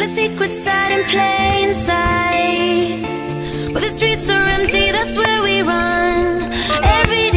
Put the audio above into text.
Revealing secrets out in plain sight. Where the streets are empty, that's where we run. Every